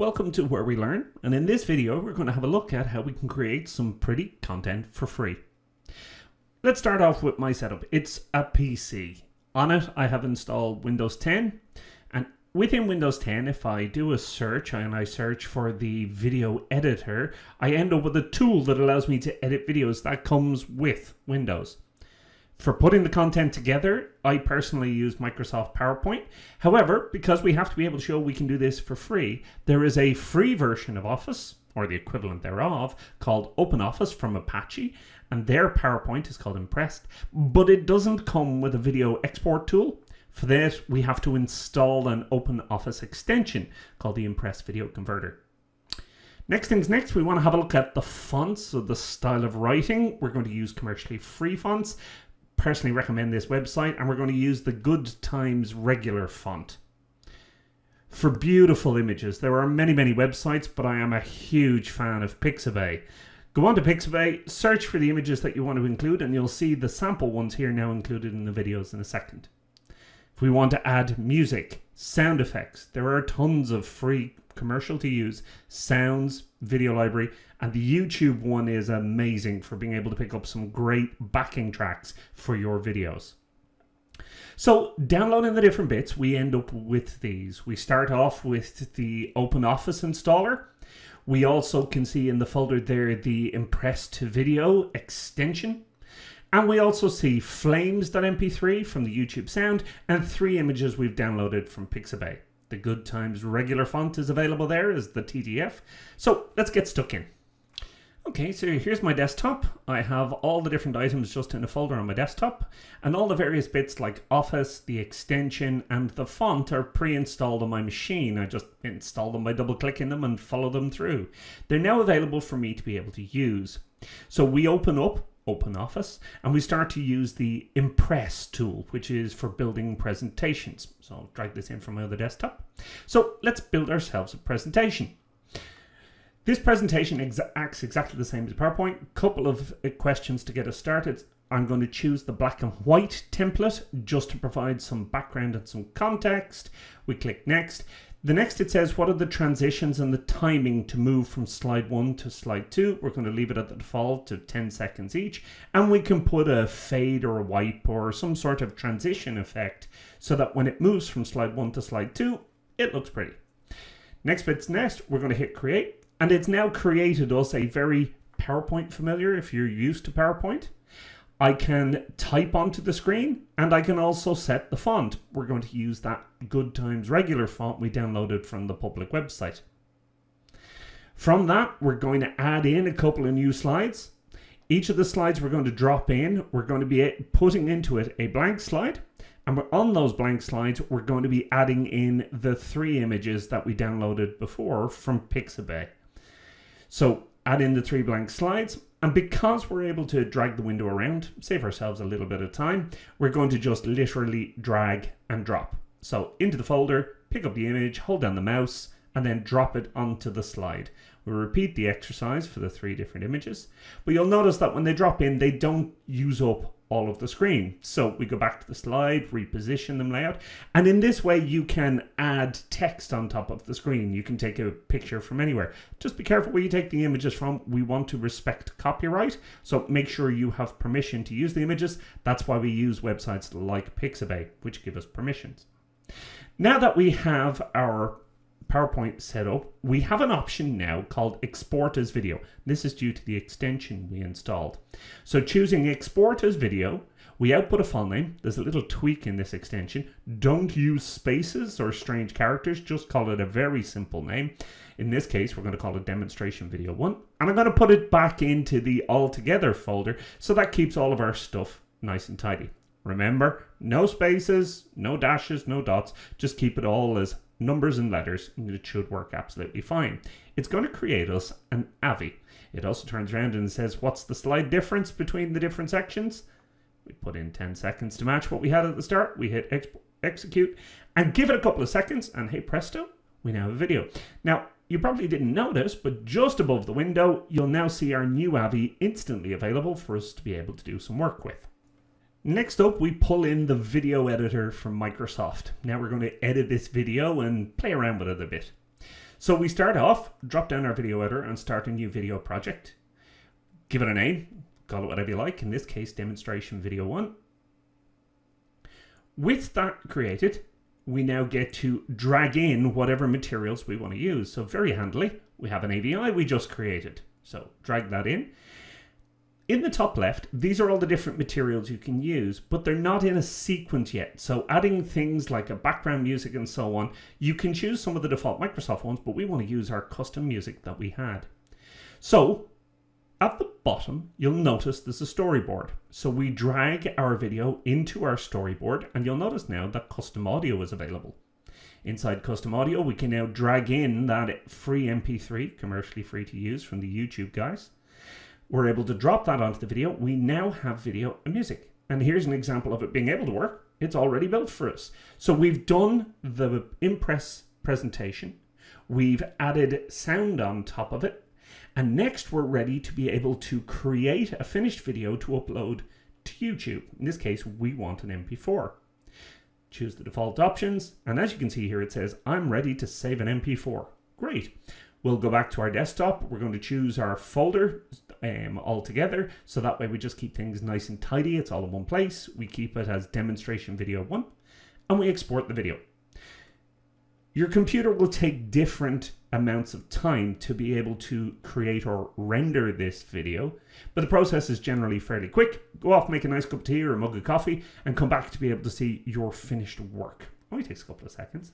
Welcome to Where We Learn, and in this video we're going to have a look at how we can create some pretty content for free. Let's start off with my setup. It's a PC. On it I have installed Windows 10, and within Windows 10 if I do a search and I search for the video editor, I end up with a tool that allows me to edit videos that comes with Windows. For putting the content together, I personally use Microsoft PowerPoint. However, because we have to be able to show we can do this for free, there is a free version of Office, or the equivalent thereof, called OpenOffice from Apache, and their PowerPoint is called Impress, but it doesn't come with a video export tool. For this, we have to install an OpenOffice extension called the Impress Video Converter. Next things next, we want to have a look at the fonts, so the style of writing. We're going to use commercially free fonts. Personally recommend this website, and we're going to use the Good Times Regular font. For beautiful images, there are many websites, but I am a huge fan of Pixabay. Go on to Pixabay, search for the images that you want to include, and you'll see the sample ones here now included in the videos in a second. If we want to add music, sound effects, there are tons of free commercial to use sounds, video library, and the YouTube one is amazing for being able to pick up some great backing tracks for your videos. So downloading the different bits, we end up with these. We start off with the OpenOffice installer. We also can see in the folder there the Impress to Video extension. And we also see flames.mp3 from the YouTube sound and 3 images we've downloaded from Pixabay. The Good Times Regular font is available there as the TDF. So let's get stuck in. Okay, so here's my desktop. I have all the different items just in a folder on my desktop, and all the various bits like Office, the extension, and the font are pre-installed on my machine. I just install them by double-clicking them and follow them through. They're now available for me to be able to use. So we open up OpenOffice and we start to use the Impress tool, which is for building presentations. So I'll drag this in from my other desktop. So let's build ourselves a presentation. This presentation acts exactly the same as PowerPoint. A couple of questions to get us started. I'm going to choose the black and white template just to provide some background and some context. We click next. The next it says, what are the transitions and the timing to move from slide 1 to slide 2? We're going to leave it at the default of 10 seconds each. And we can put a fade or a wipe or some sort of transition effect so that when it moves from slide 1 to slide 2, it looks pretty. Next bit's next, we're going to hit create. And it's now created us a very PowerPoint familiar if you're used to PowerPoint. I can type onto the screen, and I can also set the font. We're going to use that Good Times Regular font we downloaded from the public website. From that, we're going to add in a couple of new slides. Each of the slides we're going to drop in, we're going to be putting into it a blank slide, and on those blank slides, we're going to be adding in the 3 images that we downloaded before from Pixabay. So add in the 3 blank slides. And because we're able to drag the window around, save ourselves a little bit of time, we're going to just literally drag and drop. So into the folder, pick up the image, hold down the mouse, and then drop it onto the slide. We'll repeat the exercise for the 3 different images, but you'll notice that when they drop in, they don't use up all of the screen. So we go back to the slide, reposition them layout, and in this way you can add text on top of the screen. You can take a picture from anywhere. Just be careful where you take the images from. We want to respect copyright, so make sure you have permission to use the images. That's why we use websites like Pixabay, which give us permissions. Now that we have our PowerPoint set up, we have an option now called export as video. This is due to the extension we installed. So choosing export as video, we output a file name. There's a little tweak in this extension. Don't use spaces or strange characters. Just call it a very simple name. In this case, we're going to call it demonstration video 1. And I'm going to put it back into the altogether folder. So that keeps all of our stuff nice and tidy. Remember, no spaces, no dashes, no dots. Just keep it all as numbers and letters, and it should work absolutely fine. It's going to create us an AVI. It also turns around and says, what's the slide difference between the different sections? We put in 10 seconds to match what we had at the start. We hit execute and give it a couple of seconds, and hey presto, we now have a video. Now, you probably didn't notice, but just above the window, you'll now see our new AVI instantly available for us to be able to do some work with. Next up, we pull in the video editor from Microsoft. Now we're going to edit this video and play around with it a bit. So we start off, drop down our video editor and start a new video project. Give it a name, call it whatever you like, in this case demonstration video 1. With that created, we now get to drag in whatever materials we want to use. So very handily, we have an AVI we just created. So drag that in. In the top left, these are all the different materials you can use, but they're not in a sequence yet. So adding things like a background music and so on, you can choose some of the default Microsoft ones, but we want to use our custom music that we had. So at the bottom, you'll notice there's a storyboard. So we drag our video into our storyboard, and you'll notice now that custom audio is available. Inside custom audio, we can now drag in that free MP3, commercially free to use from the YouTube guys. We're able to drop that onto the video. We now have video and music. And here's an example of it being able to work. It's already built for us. So we've done the Impress presentation. We've added sound on top of it. And next we're ready to be able to create a finished video to upload to YouTube. In this case, we want an MP4. Choose the default options. And as you can see here, it says, I'm ready to save an MP4. Great. We'll go back to our desktop. We're going to choose our folder all together. So that way we just keep things nice and tidy. It's all in one place. We keep it as demonstration video 1 and we export the video. Your computer will take different amounts of time to be able to create or render this video, but the process is generally fairly quick. Go off, make a nice cup of tea or a mug of coffee and come back to be able to see your finished work. Only takes a couple of seconds.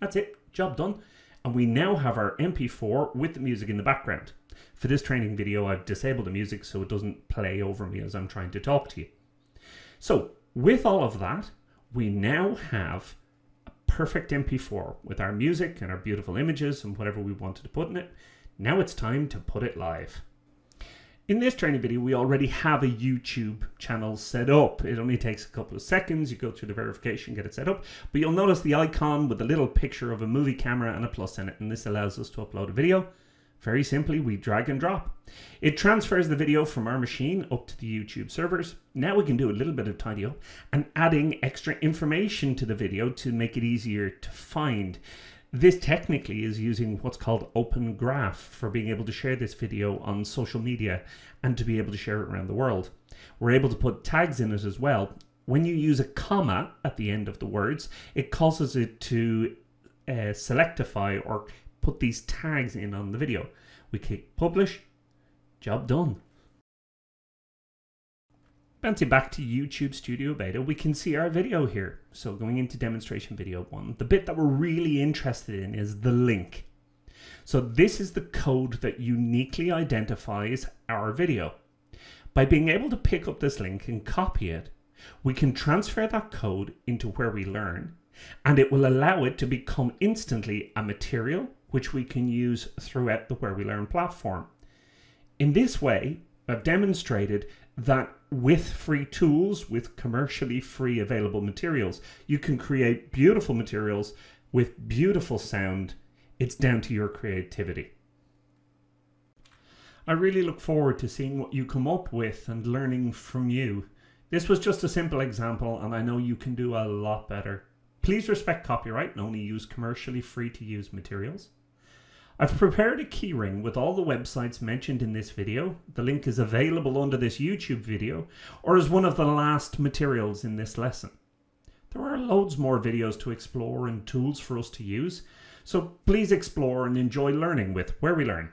That's it, job done. And we now have our MP4 with the music in the background. For this training video, I've disabled the music so it doesn't play over me as I'm trying to talk to you. So with all of that, we now have a perfect MP4 with our music and our beautiful images and whatever we wanted to put in it. Now it's time to put it live. In this training video, we already have a YouTube channel set up. It only takes a couple of seconds. You go through the verification, get it set up, but you'll notice the icon with a little picture of a movie camera and a plus in it, and this allows us to upload a video. Very simply, we drag and drop. It transfers the video from our machine up to the YouTube servers. Now we can do a little bit of tidy up and adding extra information to the video to make it easier to find. This technically is using what's called Open Graph for being able to share this video on social media and to be able to share it around the world. We're able to put tags in it as well. When you use a comma at the end of the words, it causes it to selectify or put these tags in on the video. We click publish, job done. Bouncing back to YouTube Studio Beta, we can see our video here. So going into demonstration video 1, the bit that we're really interested in is the link. So this is the code that uniquely identifies our video. By being able to pick up this link and copy it, we can transfer that code into WhereWeLearn, and it will allow it to become instantly a material which we can use throughout the WhereWeLearn platform. In this way, I've demonstrated that with free tools, with commercially free available materials, you can create beautiful materials with beautiful sound. It's down to your creativity. I really look forward to seeing what you come up with and learning from you. This was just a simple example, and I know you can do a lot better. Please respect copyright and only use commercially free to use materials. I've prepared a keyring with all the websites mentioned in this video. The link is available under this YouTube video or as one of the last materials in this lesson. There are loads more videos to explore and tools for us to use, so please explore and enjoy learning with WhereWeLearn.